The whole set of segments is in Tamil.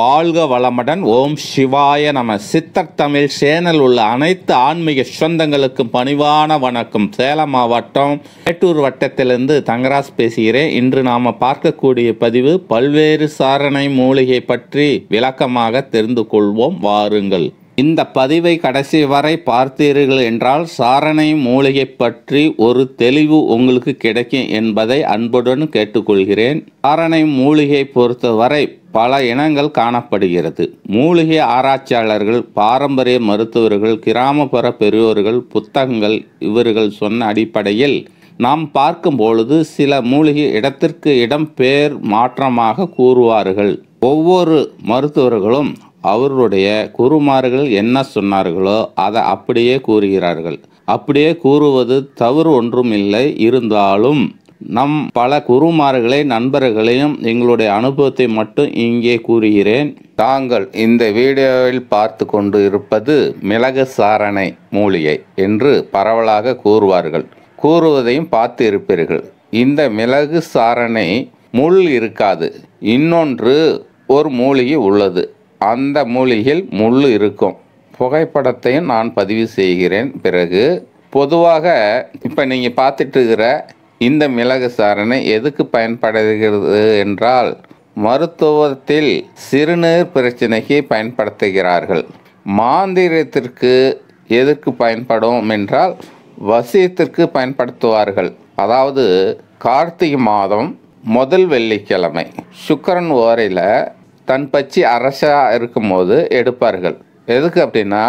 வாழ்க வளமுடன். ஓம் சிவாய நம. சித்தர் தமிழ் சேனல் உள்ள அனைத்து ஆன்மீக சொந்தங்களுக்கும் பணிவான வணக்கம். சேலம் மாவட்டம் மேட்டூர் வட்டத்திலிருந்து தங்கராஜ் பேசுகிறேன். இன்று நாம் பார்க்கக்கூடிய பதிவு பல்வேறு சாரணை மூலிகை பற்றி விளக்கமாக தெரிந்து கொள்வோம். வாருங்கள். இந்த பதிவை கடைசி வரை பார்த்தீர்கள் என்றால் சாரணை மூலிகை பற்றி ஒரு தெளிவு உங்களுக்கு கிடைக்கும் என்பதை அன்புடன் கேட்டுக்கொள்கிறேன். சாரணை மூலிகை பொறுத்தவரை பல இனங்கள் காணப்படுகிறது. மூலிகை ஆராய்ச்சியாளர்கள், பாரம்பரிய மருத்துவர்கள், கிராமப்புற பெரியோர்கள், புத்தகங்கள் இவர்கள் சொன்ன அடிப்படையில் நாம் பார்க்கும் பொழுது சில மூலிகை இடத்திற்கு இடம் பெயர் மாற்றமாக கூறுவார்கள். ஒவ்வொரு மருத்துவர்களும் அவர்களுடைய குருமார்கள் என்ன சொன்னார்களோ அதை அப்படியே கூறுகிறார்கள். அப்படியே கூறுவது தவறு ஒன்றும் இல்லை. இருந்தாலும் நம் பல குருமார்களை, நண்பர்களையும் எங்களுடைய அனுபவத்தை மட்டும் இங்கே கூறுகிறேன். தாங்கள் இந்த வீடியோவில் பார்த்து கொண்டு இருப்பது மிளகு சாரணை மூலிகை என்று பரவலாக கூறுவார்கள். கூறுவதையும் பார்த்து இருப்பீர்கள். இந்த மிளகு சாரணை முள் இருக்காது. இன்னொன்று ஒரு மூலிகை உள்ளது, அந்த மூலிகையில் முள் இருக்கும். புகைப்படத்தையும் நான் பதிவு செய்கிறேன். பிறகு பொதுவாக இப்போ நீங்கள் பார்த்துட்டு இருக்கிற இந்த மிளகு சாரணை எதுக்கு பயன்படுகிறது என்றால் மருத்துவத்தில் சிறுநீர் பிரச்சனைக்கு பயன்படுத்துகிறார்கள். மாந்திரத்திற்கு எதுக்கு பயன்படும் என்றால் வசியத்திற்கு பயன்படுத்துவார்கள். அதாவது கார்த்திகை மாதம் முதல் வெள்ளிக்கிழமை சுக்கரன் ஓரையில் தன் பச்சி அரசாக இருக்கும்போது எடுப்பார்கள். எதுக்கு அப்படின்னா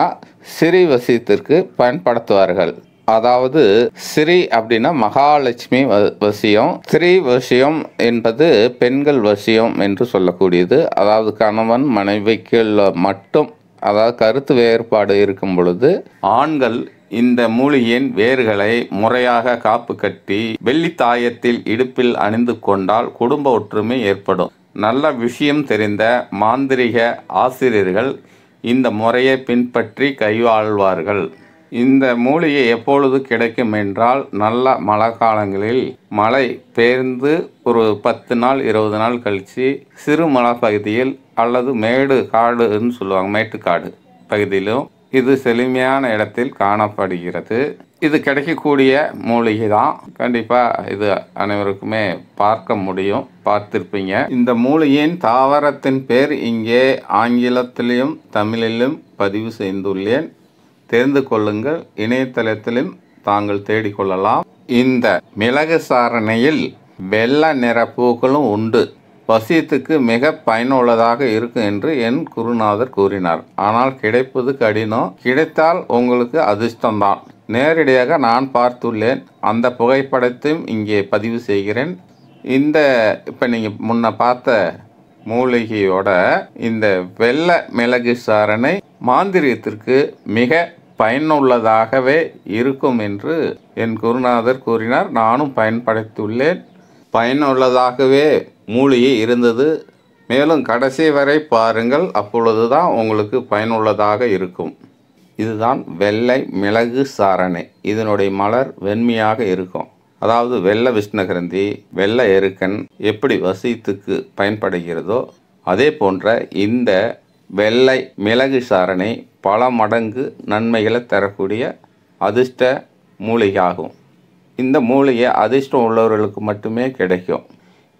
சிறி வசியத்திற்கு பயன்படுத்துவார்கள். அதாவது ஸ்ரீ அப்படின்னா மகாலட்சுமி வசியம், ஸ்ரீ வசியம் என்பது பெண்கள் வசியம் என்று சொல்லக்கூடியது. அதாவது கணவன் மனைவிக்குள் மட்டும், அதாவது கருத்து வேறுபாடு இருக்கும் பொழுது ஆண்கள் இந்த மூலிகையின் வேர்களை முறையாக காப்பு கட்டி வெள்ளி தாயத்தில் இடுப்பில் அணிந்து கொண்டால் குடும்ப ஒற்றுமை ஏற்படும். நல்ல விஷயம் தெரிந்த மாந்திரிக ஆசிரியர்கள் இந்த முறையை பின்பற்றி கைவாழ்வார்கள். இந்த மூலிகை எப்பொழுது கிடைக்கும் என்றால் நல்ல மழை காலங்களில் மழை பெய்து ஒரு 10 நாள் 20 நாள் கழித்து சிறு மலை பகுதியில் அல்லது மேடு காடுன்னு சொல்லுவாங்க, மேட்டுக்காடு பகுதியிலும் இது செழுமையான இடத்தில் காணப்படுகிறது. இது கிடைக்கக்கூடிய மூலிகை தான். கண்டிப்பாக இது அனைவருக்குமே பார்க்க முடியும், பார்த்திருப்பீங்க. இந்த மூலிகையின் தாவரத்தின் பேர் இங்கே ஆங்கிலத்திலும் தமிழிலும் பதிவு செய்துள்ளேன். தெரிந்து கொள்ளுங்கள். இணையதளத்திலும் தாங்கள் தேடிக்கொள்ளலாம். இந்த மிளகு சாரணையில் வெள்ளை நிற பூக்களும் உண்டு. வசியத்துக்கு மிக பயனுள்ளதாக இருக்கும் என்று என் குருநாதர் கூறினார். ஆனால் கிடைப்பது கடினம். கிடைத்தால் உங்களுக்கு அதிர்ஷ்டம்தான். நேரடியாக நான் பார்த்துள்ளேன். அந்த புகைப்படத்தையும் இங்கே பதிவு செய்கிறேன். இந்த இப்போ நீங்கள் முன்ன பார்த்த மூலிகையோட இந்த வெள்ளை மிளகு சாரணை மாந்திரியத்திற்கு மிக பயனுள்ளதாகவே இருக்கும் என்று என் குருநாதர் கூறினார். நானும் பயன்படுத்தியுள்ளேன். பயனுள்ளதாகவே மூலிகை இருந்தது. மேலும் கடைசி வரை பாருங்கள், அப்பொழுதுதான் உங்களுக்கு பயனுள்ளதாக இருக்கும். இதுதான் வெள்ளை மிளகு சாரணை. இதனுடைய மலர் வெண்மையாக இருக்கும். அதாவது வெள்ளை விஷ்ணகிரந்தி, வெள்ளை எருக்கன் எப்படி வசியத்துக்கு பயன்படுகிறதோ அதே போன்ற இந்த வெள்ளை மிளகு சாரணை பல மடங்கு நன்மைகளை தரக்கூடிய அதிர்ஷ்ட மூலிகையாகும். இந்த மூலிகை அதிர்ஷ்டம் உள்ளவர்களுக்கு மட்டுமே கிடைக்கும்.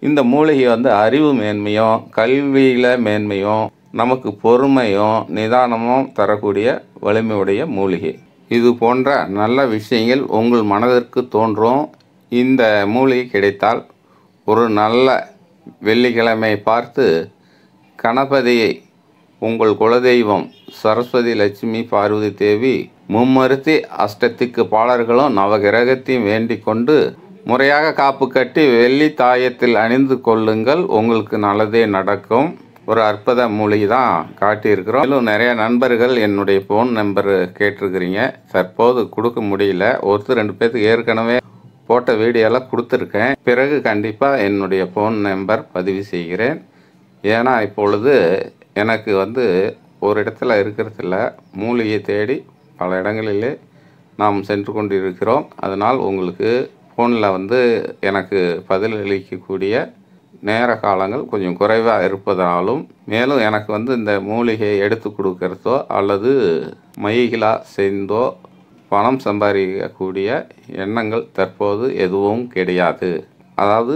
இந்த மூலிகை அறிவு மேன்மையும், கல்வியில் மேன்மையும், நமக்கு பொறுமையும் நிதானமும் தரக்கூடிய வலிமையுடைய மூலிகை. இது போன்ற நல்ல விஷயங்கள் உங்கள் மனதிற்கு தோன்றும். இந்த மூலிகை கிடைத்தால் ஒரு நல்ல வெள்ளிக்கிழமை பார்த்து கணபதியை, உங்கள் குலதெய்வம் சரஸ்வதி, லட்சுமி, பார்வதி தேவி, மும்மருத்தி அஷ்டத்திக்கு பாலர்களும் நவகிரகத்தையும் வேண்டிக் கொண்டு முறையாக காப்பு கட்டி வெள்ளி தாயத்தில் அணிந்து கொள்ளுங்கள். உங்களுக்கு நல்லதே நடக்கும். ஒரு அற்புத மூலிகை தான் காட்டியிருக்கிறோம். மேலும் நிறைய நண்பர்கள் என்னுடைய ஃபோன் நம்பர் கேட்டிருக்கிறீங்க. தற்போது கொடுக்க முடியல. ஒருத்தர் 2 பேருக்கு ஏற்கனவே போட்ட வீடியோலாம் கொடுத்துருக்கேன். பிறகு கண்டிப்பாக என்னுடைய ஃபோன் நம்பர் பதிவு செய்கிறேன். ஏன்னா இப்பொழுது எனக்கு ஒரு இடத்துல இருக்கிறதில்ல. மூலிகை தேடி பல இடங்களிலே நாம் சென்று கொண்டு இருக்கிறோம். அதனால் உங்களுக்கு ஃபோனில் எனக்கு பதிலளிக்கக்கூடிய நேர காலங்கள் கொஞ்சம் குறைவாக இருப்பதாலும் மேலும் எனக்கு இந்த மூலிகையை எடுத்து கொடுக்கறதோ அல்லது மயிலா செய்தோ பணம் சம்பாதிக்கக்கூடிய எண்ணங்கள் தற்போது எதுவும் கிடையாது. அதாவது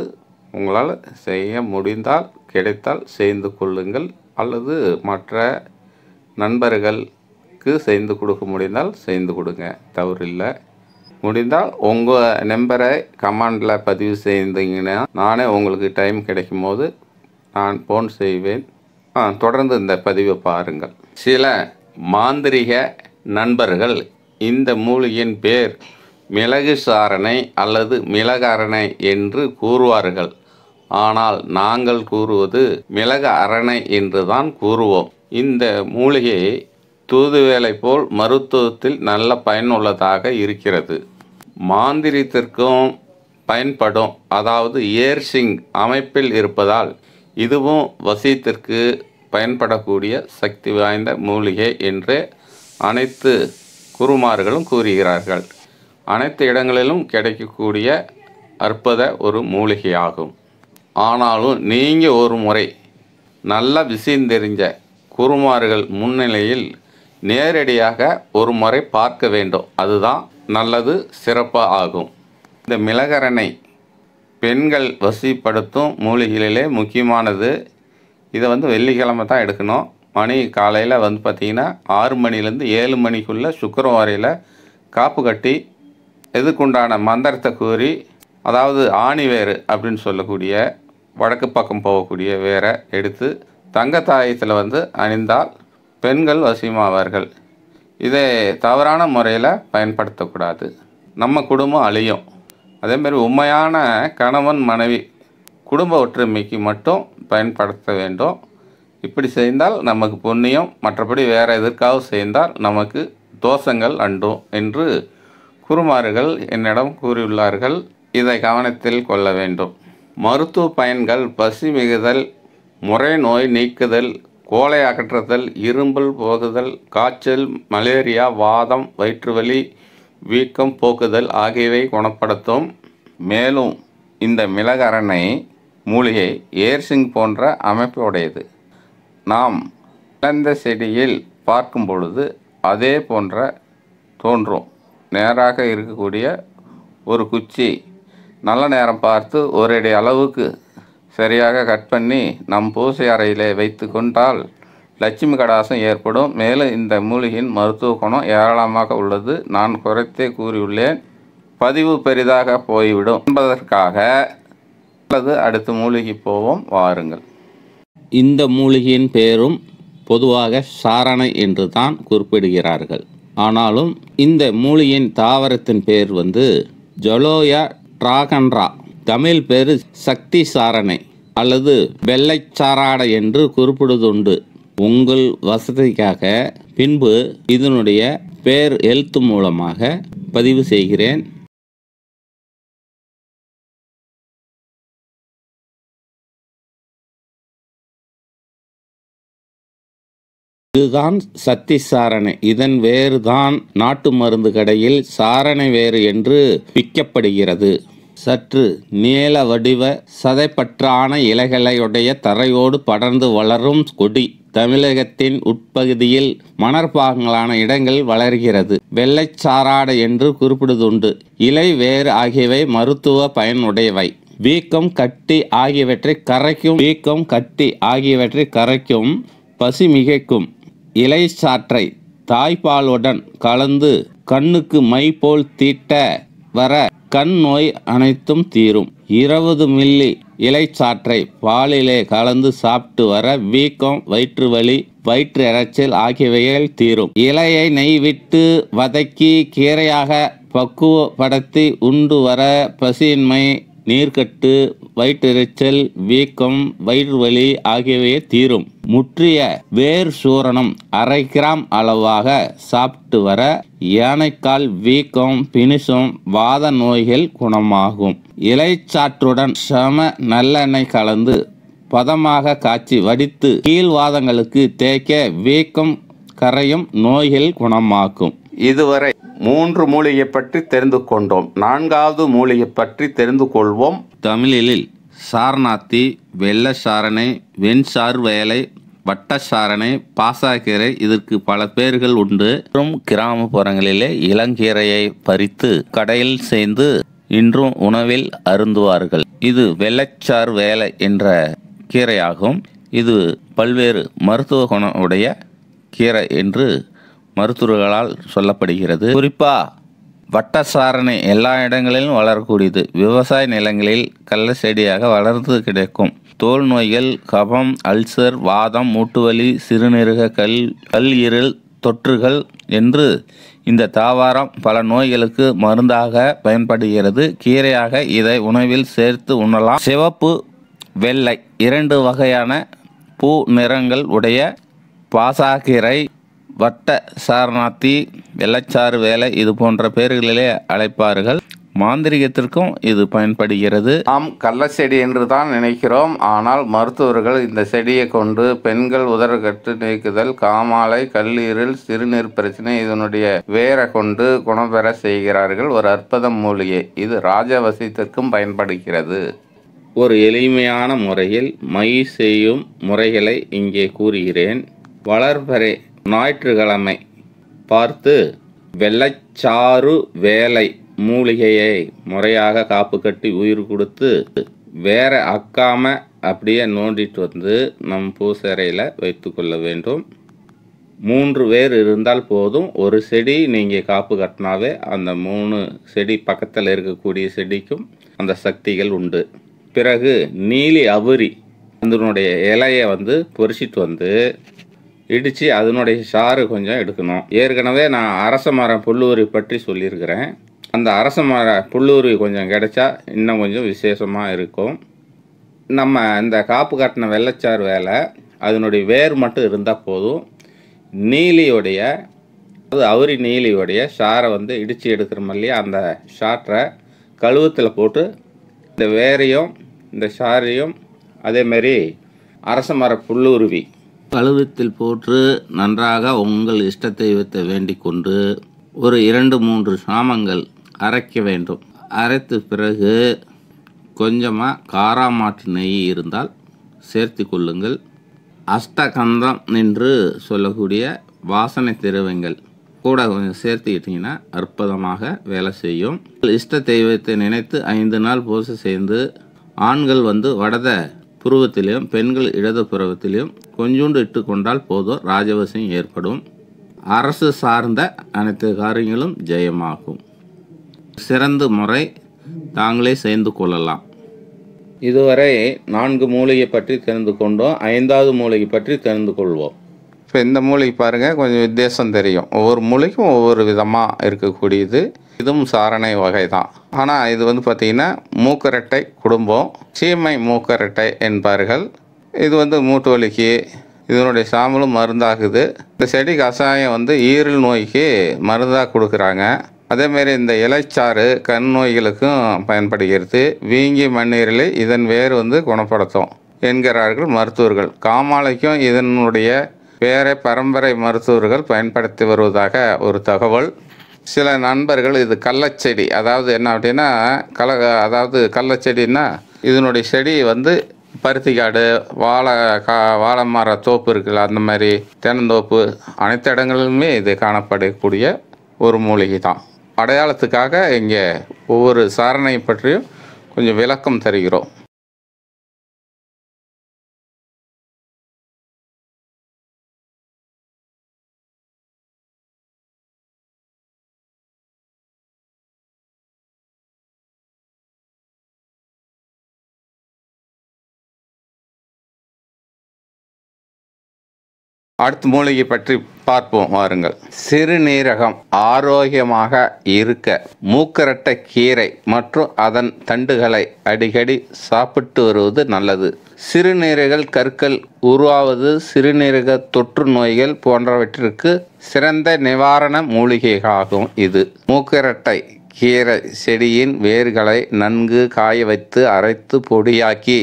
உங்களால் செய்ய முடிந்தால் கிடைத்தால் செய்து கொள்ளுங்கள், அல்லது மற்ற நண்பர்களுக்கு செய்து கொடுக்க முடிந்தால் செய்து கொடுங்க, தவறில்லை. முடிந்தால் உங்கள் நம்பரை கமெண்டில் பதிவு செய்தீங்கன்னா நானே உங்களுக்கு டைம் கிடைக்கும் போது நான் ஃபோன் செய்வேன். தொடர்ந்து இந்த பதிவை பாருங்கள். சில மாந்திரிக நண்பர்கள் இந்த மூலிகையின் பேர் மிளகு சாரணை அல்லது மிளகரணை என்று கூறுவார்கள். ஆனால் நாங்கள் கூறுவது மிளகு அரணை என்று தான் கூறுவோம். இந்த மூலிகையை தூதுவேலை போல் மருத்துவத்தில் நல்ல பயனுள்ளதாக இருக்கிறது. மாந்திரித்திற்கும் பயன்படும். அதாவது ஏர்சிங் அமைப்பில் இருப்பதால் இதுவும் வசியத்திற்கு பயன்படக்கூடிய சக்தி வாய்ந்த மூலிகை என்று அனைத்து குருமார்களும் கூறுகிறார்கள். அனைத்து இடங்களிலும் கிடைக்கக்கூடிய அற்புத ஒரு மூலிகையாகும். ஆனாலும் நீங்கள் ஒரு முறை நல்ல விஷயம் தெரிஞ்ச குருமார்கள் முன்னிலையில் நேரடியாக ஒரு முறை பார்க்க வேண்டும். அதுதான் நல்லது, சிறப்பாக ஆகும். இந்த மிளகரணை பெண்கள் வசிப்படுத்தும் மூலிகைகளிலே முக்கியமானது. இதை வெள்ளிக்கிழமை தான் எடுக்கணும். மணி காலையில் பார்த்திங்கன்னா 6 மணிலேருந்து 7 மணிக்குள்ளே சுக்கரவாரியில் காப்பு கட்டி எதுக்குண்டான மந்திரத்தை கூறி, அதாவது ஆணி வேறு அப்படின்னு சொல்லக்கூடிய வடக்கு பக்கம் போகக்கூடிய வேரை எடுத்து தங்கத்தாயத்தில் அணிந்தால் பெண்கள் வசியமாவார்கள். இதை தவறான முறையில் பயன்படுத்தக்கூடாது, நம்ம குடும்பம் அழியும். அதேமாரி உண்மையான கணவன் மனைவி குடும்ப ஒற்றுமைக்கு மட்டும் பயன்படுத்த வேண்டும். இப்படி செய்தால் நமக்கு புண்ணியம், மற்றபடி வேறு எதற்காக செய்தால் நமக்கு தோஷங்கள் அண்டும் என்று குருமார்கள் என்னிடம் கூறியுள்ளார்கள். இதை கவனத்தில் கொள்ள வேண்டும். மருத்துவ பயன்கள் பசி மிகுதல், முறை நோய் நீக்குதல், கோலை அகற்றுதல், இரும்பல் போக்குதல், காய்ச்சல், மலேரியா, வாதம், வயிற்றுவலி, வீக்கம் போக்குதல் ஆகியவை குணப்படுத்தும். மேலும் இந்த மிளகரணை மூலிகை ஏர்சிங் போன்ற அமைப்பு உடையது. நாம் இழந்த செடியில் பார்க்கும் பொழுது அதே போன்ற தோன்றும். நேராக இருக்கக்கூடிய ஒரு குச்சி நல்ல நேரம் பார்த்து ஒரேடி அளவுக்கு சரியாக கட் பண்ணி நம் பூசை அறையிலே வைத்து கொண்டால் லட்சுமி கடாசம் ஏற்படும். மேலும் இந்த மூலிகையின் மருத்துவ குணம் ஏராளமாக உள்ளது. நான் குறைத்தே கூறியுள்ளேன். பதிவு பெரிதாக போய்விடும் என்பதற்காக அல்லது அடுத்த மூலிகை போவோம், வாருங்கள். இந்த மூலிகையின் பேரும் பொதுவாக சாரணை என்று தான் குறிப்பிடுகிறார்கள். ஆனாலும் இந்த மூலிகையின் தாவரத்தின் பேர் ஜலோயா டிராகன்ரா, தமிழ் பேரு சக்தி சாரணை அல்லது வெள்ளைச்சாராடை என்று குறிப்பிடுவதுண்டு. உங்கள் வசதிக்காக பின்பு இதனுடைய பேர் எழுத்து மூலமாக பதிவு செய்கிறேன். இதுதான் சக்தி சாரணை. இதன் வேறு தான் நாட்டு மருந்து கடையில் சாரணை வேறு என்று விற்கப்படுகிறது. சற்று நீல வடிவ சதைப்பற்றான இலைகளையுடைய தரையோடு படர்ந்து வளரும் கொடி தமிழகத்தின் உட்பகுதியில் மணற்பாகங்களான இடங்கள் வளர்கிறது. வெள்ளைச்சாராடை என்று குறிப்பிடுவதுண்டு. இலை வேறு ஆகியவை மருத்துவ பயனுடையவை. வீக்கம் கட்டி ஆகியவற்றை கரைக்கும், பசி மிகைக்கும். இலை சாற்றை தாய்ப்பாலுடன் கலந்து கண்ணுக்கு மை போல் தீட்ட வர கண் நோய் அனைத்தும் தீரும். 20 மில்லி இலைச்சாற்றை பாலிலே கலந்து சாப்பிட்டு வர வீக்கம், வயிற்றுவலி, வயிற்று எரைச்சல் ஆகியவைகள் தீரும். இலையை நெய் விட்டு வதக்கி கீரையாக பக்குவப்படுத்தி உண்டு வர பசியின்மை, நீர்க்கட்டு, வயிற்றெரிச்சல், வீக்கம், வயிற்றுவலி ஆகியவையே தீரும். முற்றிய வேர் சூரணம் 1/2 கிராம் அளவாக சாப்பிட்டு வர யானைக்கால் வீக்கம், பிணிசம், வாத நோய்கள் குணமாகும். இலைச்சாற்றுடன் சம நல்லெண்ணெய் கலந்து பதமாக காய்ச்சி வடித்து கீழ்வாதங்களுக்கு தேய்க்க வீக்கம் கரையும், நோய்கள் குணமாக்கும். இதுவரை 3 மூலிகை பற்றி தெரிந்து கொண்டோம். 4வது மூலிகை பற்றி தெரிந்து கொள்வோம். தமிழில் சாரணாத்தி, வெள்ள சாரணை, வெண்சார் வேலை, வட்ட சாரணை, பாசாக்கீரை, இதற்கு பல பேர்கள் உண்டு. மற்றும் கிராமப்புறங்களிலே இளங்கீரையை பறித்து கடையில் சேர்ந்து இன்றும் உணவில் அருந்துவார்கள். இது வெள்ளச்சார் வேலை என்ற கீரையாகும். இது பல்வேறு மருத்துவ குணம் உடைய கீரை என்று மருத்துவர்களால் சொல்லப்படுகிறது. குறிப்பாக வட்ட சாரணை எல்லா இடங்களிலும் வளரக்கூடியது. விவசாய நிலங்களில் கள்ள செடியாக வளர்ந்து கிடைக்கும். தோல் நோய்கள், கபம், அல்சர், வாதம், மூட்டுவலி, சிறுநீரக கல்லீரல் தொற்றுகள் என்று இந்த தாவரம் பல நோய்களுக்கு மருந்தாக பயன்படுகிறது. கீரையாக இதை உணவில் சேர்த்து உண்ணலாம். சிவப்பு, வெள்ளை இரண்டு வகையான பூ நிறங்கள் உடைய பாசாக்கீரை, வட்ட சாரணாத்தி, வெள்ளச்சாறு வேலை இது போன்ற பெயர்களிலே அழைப்பார்கள். மாந்திரிகத்திற்கும் இது பயன்படுகிறது. நாம் கள்ள செடி என்று தான் நினைக்கிறோம். ஆனால் மருத்துவர்கள் இந்த செடியை கொண்டு பெண்கள் உதரக்கட்டு நீக்குதல், காமாலை, கல்லீரல், சிறுநீர் பிரச்சனை இதனுடைய வேரை கொண்டு குணம்பெற செய்கிறார்கள். ஒரு அற்புத மூலிகை இது. ராஜவசியத்திற்கும் பயன்படுகிறது. ஒரு எளிமையான முறையில் மை செய்யும் முறைகளை இங்கே கூறுகிறேன். வளர்பறை ஞாயிற்றுக்கிழமை பார்த்து வெள்ளச்சாறு வேலை மூலிகையை முறையாக காப்பு கட்டி உயிர் கொடுத்து வேற அக்காம அப்படியே நோண்டிட்டு வந்து நம் பூசறையில் வைத்து கொள்ள வேண்டும். 3 வேர் இருந்தால் போதும். ஒரு செடி நீங்கள் காப்பு கட்டினாவே அந்த 3 செடி பக்கத்தில் இருக்கக்கூடிய செடிக்கும் அந்த சக்திகள் உண்டு. பிறகு நீலி அவுரி அதனுடைய இலையை பொரிச்சிட்டு வந்து இடித்து அதனுடைய சாறு கொஞ்சம் எடுக்கணும். ஏற்கனவே நான் அரச மரம் புல்லுரி பற்றி சொல்லியிருக்கிறேன். அந்த அரச மர புல்லுரி கொஞ்சம் கிடைச்சா இன்னும் கொஞ்சம் விசேஷமாக இருக்கும். நம்ம இந்த காப்பு கட்டின வெள்ளச்சாறு வேலை அதனுடைய வேர் மட்டும் இருந்தால் போதும். நீலியோடைய அது அவுரி நீலியோடைய சாரை இடித்து எடுக்கிற மாதிரியே அந்த சாற்றை கழுவத்தில் போட்டு இந்த வேரையும் இந்த சாரையும் அதேமாரி அரச மர புல்லுருவி கழுவத்தில் போட்டு நன்றாக உங்கள் இஷ்ட தெய்வத்தை வேண்டிக் கொண்டு ஒரு 2-3 சாமங்கள் அரைக்க வேண்டும். அரைத்த பிறகு கொஞ்சமாக காராமாட்டு நெய் இருந்தால் சேர்த்து கொள்ளுங்கள். அஷ்டகந்தம் என்று சொல்லக்கூடிய வாசனை திரவங்கள் கூட கொஞ்சம் சேர்த்துக்கிட்டிங்கன்னா அற்புதமாக வேலை செய்யும். இஷ்ட தெய்வத்தை நினைத்து 5 நாள் பூசை செய்து ஆண்கள் வடத புருவத்திலையும் பெண்கள் இடது புருவத்திலையும் கொஞ்சோண்டு இட்டு கொண்டால் போதும், ராஜவசியம் ஏற்படும். அரசு சார்ந்த அனைத்து காரியங்களும் ஜெயமாகும். சிறந்த முறை தாங்களே செய்து கொள்ளலாம். இதுவரை 4 மூலிகை பற்றி தெரிந்து கொண்டோம். 5வது மூலிகை பற்றி தெரிந்து கொள்வோம். இப்போ இந்த மூலிகை பாருங்கள், கொஞ்சம் வித்தியாசம் தெரியும். ஒவ்வொரு மூலிகைக்கும் ஒவ்வொரு விதமாக இருக்கக்கூடியது. இதுவும் சாரணை வகை தான். ஆனால் இது பார்த்திங்கன்னா மூக்கரட்டை குடும்பம், சீமை மூக்கரட்டை என்பார்கள். இது மூட்டு வலிக்கு இதனுடைய சாம்பலும் மருந்தாகுது. இந்த செடி கஷாயம் ஈரல் நோய்க்கு மருந்தாக கொடுக்குறாங்க. அதேமாரி இந்த இலைச்சாறு கண் நோய்களுக்கும் பயன்படுகிறது. வீங்கி மண்ணீரலை இதன் வேர் குணப்படுத்தும் என்கிறார்கள் மருத்துவர்கள். காமாலைக்கும் இதனுடைய வேரை பரம்பரை மருத்துவர்கள் பயன்படுத்தி வருவதாக ஒரு தகவல். சில நண்பர்கள் இது கள்ளச்செடி, அதாவது என்ன அப்படின்னா கள்ளச்செடின்னா இதனுடைய செடி பருத்திக்காடு, வாழை மர தோப்பு இருக்குல்ல, அந்த மாதிரி தென்னந்தோப்பு அனைத்து இடங்களிலுமே இது காணப்படக்கூடிய ஒரு மூலிகை தான். அடையாளத்துக்காக இங்கே ஒவ்வொரு சாரணை பற்றியும் கொஞ்சம் விளக்கம் தருகிறோம். அடுத்த மூலிகை பற்றி பார்ப்போம் வாருங்கள். சிறுநீரகம் ஆரோக்கியமாக இருக்க மூக்கரட்டை கீரை மற்றும் அதன் தண்டுகளை அடிக்கடி சாப்பிட்டு வருவது நல்லது. சிறுநீரக கற்கள் உருவாவது, சிறுநீரக தொற்று நோய்கள் போன்றவற்றிற்கு சிறந்த நிவாரண மூலிகையாகும் இது. மூக்கரட்டை கீரை செடியின் வேர்களை நன்கு காய வைத்து அரைத்து பொடியாக்கி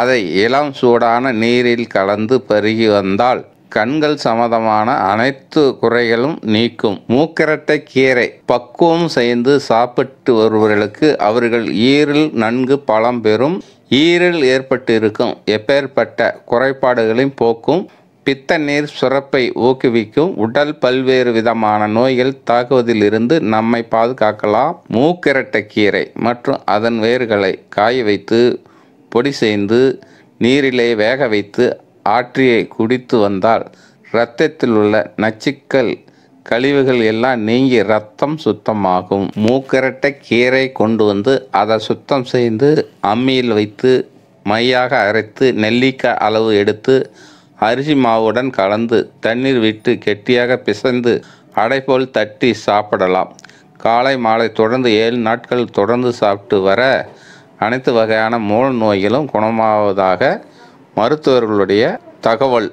அதை இளம் சூடான நீரில் கலந்து பருகி வந்தால் கண்கள் சம்பந்தமான அனைத்து குறைகளும் நீக்கும். மூக்கரட்டை கீரை பக்குவம் செய்து சாப்பிட்டு வருபவர்களுக்கு அவர்கள் ஈரல் நன்கு பலம் பெறும். ஈரில் ஏற்பட்டிருக்கும் எப்பேற்பட்ட குறைபாடுகளையும் போக்கும், பித்த நீர் சுரப்பை ஊக்குவிக்கும், உடல் பல்வேறு விதமான நோய்கள் தாக்குவதிலிருந்து நம்மை பாதுகாக்கலாம். மூக்கிரட்டை கீரை மற்றும் அதன் வேர்களை காய வைத்து பொடி செய்து நீரிலே வேக வைத்து ஆற்றியை குடித்து வந்தால் இரத்தத்தில் உள்ள நச்சுக்கள் கழிவுகள் எல்லாம் நீங்கி இரத்தம் சுத்தமாகும். மூக்கிரட்டை கீரை கொண்டு வந்து அதை சுத்தம் செய்து அம்மியில் வைத்து மையாக அரைத்து நெல்லிக்காய் அளவு எடுத்து அரிசி மாவுடன் கலந்து தண்ணீர் விட்டு கெட்டியாக பிசைந்து அடைபோல் தட்டி சாப்பிடலாம். காலை மாலை தொடர்ந்து 7 நாட்கள் தொடர்ந்து சாப்பிட்டு வர அனைத்து வகையான மூல நோய்களும் குணமாவதாக மருத்துவர்களுடைய தகவல்.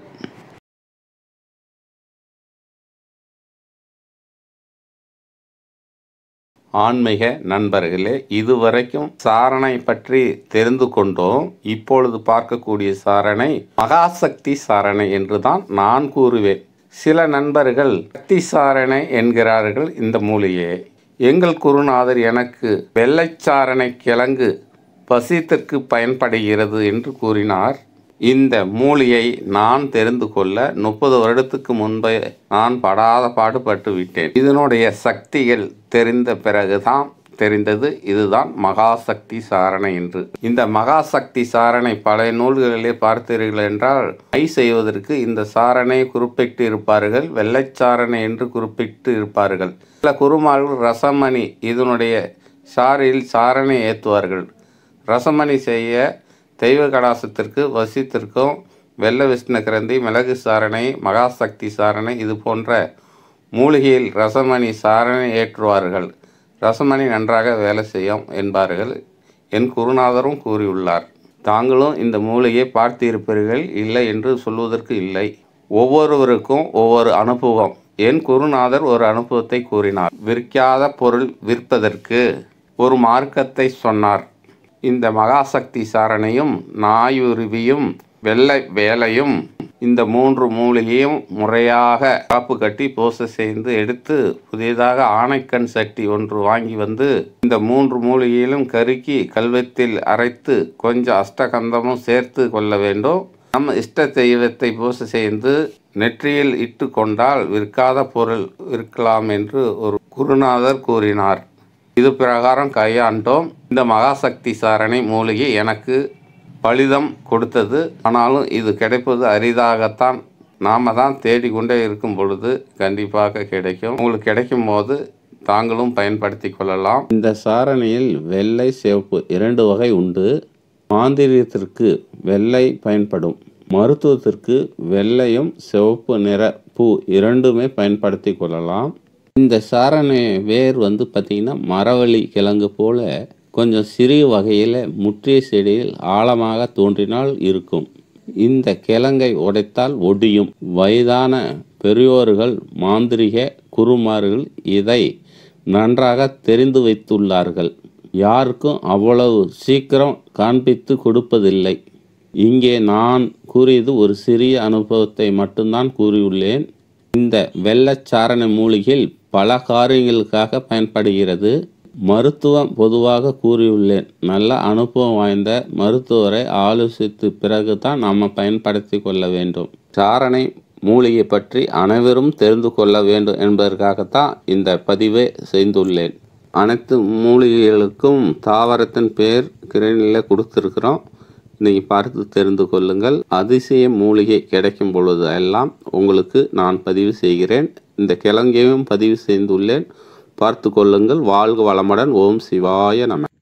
ஆன்மீக நண்பர்களே, இதுவரைக்கும் சாரணை பற்றி தெரிந்து கொண்டோம். இப்பொழுது பார்க்கக்கூடிய சாரணை மகாசக்தி சாரணை என்றுதான் நான் கூறுவேன். சில நண்பர்கள் சக்தி சாரணை என்கிறார்கள் இந்த மூலிகையை. எங்கள் குருநாதர் எனக்கு வெள்ளைச்சாரணை கிழங்கு பசித்திற்கு பயன்படுகிறது என்று கூறினார். இந்த மூலியை நான் தெரிந்து கொள்ள 30 வருடத்துக்கு முன்பே நான் படாத பாடுபட்டு விட்டேன். இதனுடைய சக்திகள் தெரிந்த பிறகுதான் தெரிந்தது இதுதான் மகாசக்தி சாரணை என்று. இந்த மகாசக்தி சாரணை பழைய நூல்களிலே பார்த்தீர்கள் என்றால் ஐ செய்வதற்கு இந்த சாரணை குறிப்பிட்டு இருப்பார்கள், வெள்ளைச்சாரணை என்று குறிப்பிட்டு இருப்பார்கள். சில குருமார்கள் ரசமணி இதனுடைய சாரில் சாரணை ஏற்றுவார்கள். ரசமணி செய்ய தெய்வ கடாசத்திற்கு வசித்திற்கும் வெள்ள விஷ்ணு கிரந்தி, மிளகு சாரணை, மகாசக்தி சாரணை இது போன்ற மூலிகையில் ரசமணி சாரணை ஏற்றுவார்கள். ரசமணி நன்றாக வேலை செய்யும் என்பார்கள். என் குருநாதரும் கூறியுள்ளார். தாங்களும் இந்த மூலிகையை பார்த்திருப்பீர்கள், இல்லை என்று சொல்வதற்கு இல்லை. ஒவ்வொருவருக்கும் ஒவ்வொரு அனுபவம். என் குருநாதர் ஒரு அனுபவத்தை கூறினார். விற்காத பொருள் விற்பதற்கு ஒரு மார்க்கத்தை சொன்னார். இந்த மகாசக்தி சாரணையும் நாயுருவியும் வெள்ளை வேலையும் இந்த 3 மூலிகையும் முறையாக காப்பு கட்டி பூசை செய்து எடுத்து புதியதாக ஆனைக்கண் சட்டி ஒன்று வாங்கி வந்து இந்த 3 மூலிகையிலும் கருக்கி கல்வத்தில் அரைத்து கொஞ்சம் அஷ்டகந்தமும் சேர்த்து கொள்ள வேண்டும். நம்ம இஷ்ட தெய்வத்தை பூசை செய்து நெற்றியில் இட்டு கொண்டால் விற்காத பொருள் விற்கலாம் என்று ஒரு குருநாதர் கூறினார். இது பிரகாரம் கையாண்டோம். இந்த மகாசக்தி சாரணை மூலிகை எனக்கு பலிதம் கொடுத்தது. ஆனாலும் இது கிடைப்பது அரிதாகத்தான். நாம் தான் தேடிக்கொண்டே இருக்கும் பொழுது கண்டிப்பாக கிடைக்கும். உங்களுக்கு கிடைக்கும் போது தாங்களும் பயன்படுத்தி கொள்ளலாம். இந்த சாரணையில் வெள்ளை சிவப்பு 2 வகை உண்டு. மாந்திரியத்திற்கு வெள்ளை பயன்படும். மருத்துவத்திற்கு வெள்ளையும் சிவப்பு நிற பூ 2மே பயன்படுத்தி கொள்ளலாம். இந்த சாரணை வேர் வந்து பார்த்திங்கன்னா மரவள்ளி கிழங்கு போல் கொஞ்சம் சிறிய வகையில் முற்றிய செடியில் ஆழமாக தோன்றினால் இருக்கும். இந்த கிழங்கை உடைத்தால் ஒடியும். வயதான பெரியோர்கள், மாந்திரிக குருமார்கள் இதை நன்றாக தெரிந்து வைத்துள்ளார்கள். யாருக்கும் அவ்வளவு சீக்கிரம் காண்பித்து கொடுப்பதில்லை. இங்கே நான் கூறியது ஒரு சிறிய அனுபவத்தை மட்டும்தான் கூறியுள்ளேன். இந்த வெள்ளைச்சாரணை மூலிகையில் பல காரியங்களுக்காக பயன்படுகிறது. மருத்துவம் பொதுவாக கூறியுள்ளேன். நல்ல அனுபவம் வாய்ந்த மருத்துவரை ஆலோசித்து பிறகு தான் நாம் பயன்படுத்தி கொள்ள வேண்டும். சாரணை மூலிகை பற்றி அனைவரும் தெரிந்து கொள்ள வேண்டும் என்பதற்காகத்தான் இந்த பதிவை செய்துள்ளேன். அனைத்து மூலிகைகளுக்கும் தாவரத்தின் பெயர் கிரேனில் கொடுத்துருக்குறோம். நீங்கள் பார்த்து தெரிந்து கொள்ளுங்கள். அதிசய மூலிகை கிடைக்கும் பொழுது எல்லாம் உங்களுக்கு நான் பதிவு செய்கிறேன். இந்த கிழங்கையும் பதிவு செய்துள்ளேன். பார்த்து கொள்ளுங்கள். வாழ்க வளமுடன். ஓம் சிவாய நம.